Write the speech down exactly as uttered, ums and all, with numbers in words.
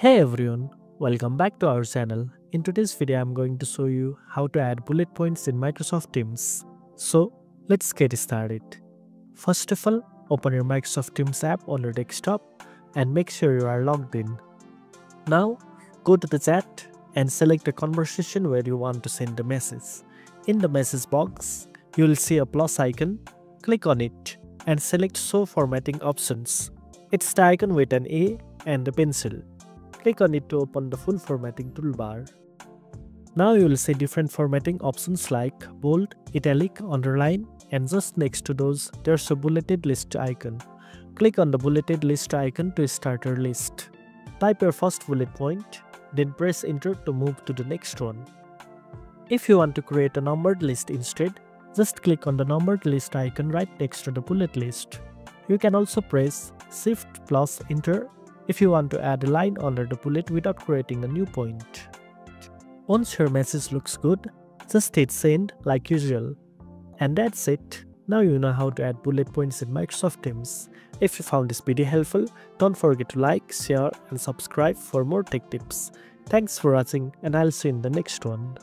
Hey everyone, welcome back to our channel. In today's video, I'm going to show you how to add bullet points in Microsoft Teams. So let's get started. First of all, open your Microsoft Teams app on your desktop and make sure you are logged in. Now go to the chat and select a conversation where you want to send a message. In the message box, you will see a plus icon. Click on it and select Show Formatting Options. It's the icon with an A and a pencil. Click on it to open the full formatting toolbar. Now you will see different formatting options like bold, italic, underline, and just next to those there's a bulleted list icon. Click on the bulleted list icon to start your list. Type your first bullet point, then press Enter to move to the next one. If you want to create a numbered list instead, just click on the numbered list icon right next to the bullet list. You can also press Shift plus Enter if you want to add a line under the bullet without creating a new point. Once your message looks good, just hit send like usual. And that's it. Now you know how to add bullet points in Microsoft Teams. If you found this video helpful, don't forget to like, share and subscribe for more tech tips. Thanks for watching and I'll see you in the next one.